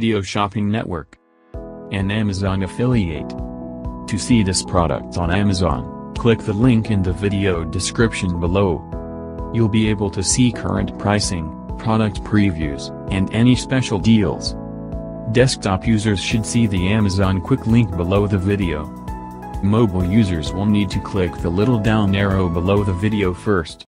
video shopping network, an Amazon affiliate. To see this product on Amazon, click the link in the video description below. You'll be able to see current pricing, product previews, and any special deals. Desktop users should see the Amazon quick link below the video. Mobile users will need to click the little down arrow below the video first.